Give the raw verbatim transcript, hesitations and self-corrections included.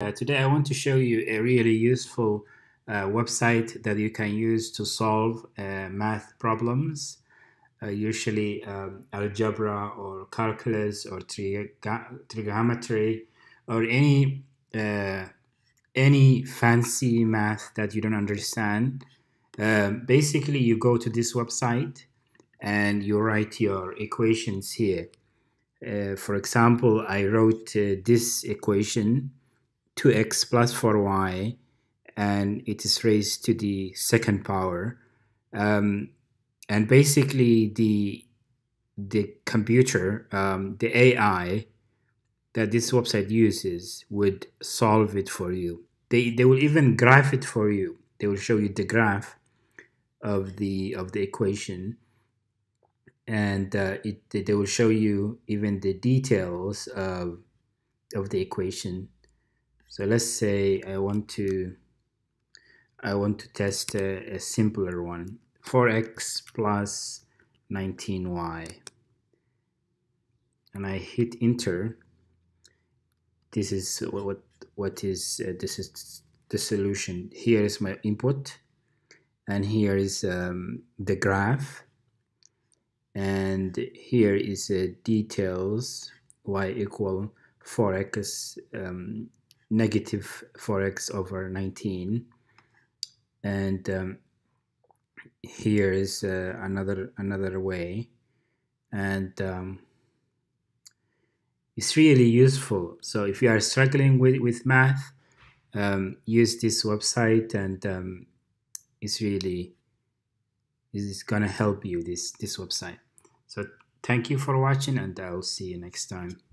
Uh, today I want to show you a really useful uh, website that you can use to solve uh, math problems, uh, usually um, algebra or calculus or trig trigonometry or any uh, any fancy math that you don't understand. Uh, basically, you go to this website and you write your equations here. Uh, for example, I wrote uh, this equation, two x plus four y, and it is raised to the second power. Um, and basically, the the computer, um, the A I that this website uses would solve it for you. They they will even graph it for you. They will show you the graph of the of the equation. And uh, it, they will show you even the details of, of the equation. So let's say I want to I want to test a, a simpler one, four x plus nineteen y, and I hit enter. This is what what is uh, this is the solution. Here is my input, and here is um, the graph. And here is uh, details, y equal four x, um, negative four x over nineteen. And um, here is uh, another another way. And um, it's really useful. So if you are struggling with, with math, um, use this website, and um, it's really, it's gonna help you, this, this website. So thank you for watching, and I'll see you next time.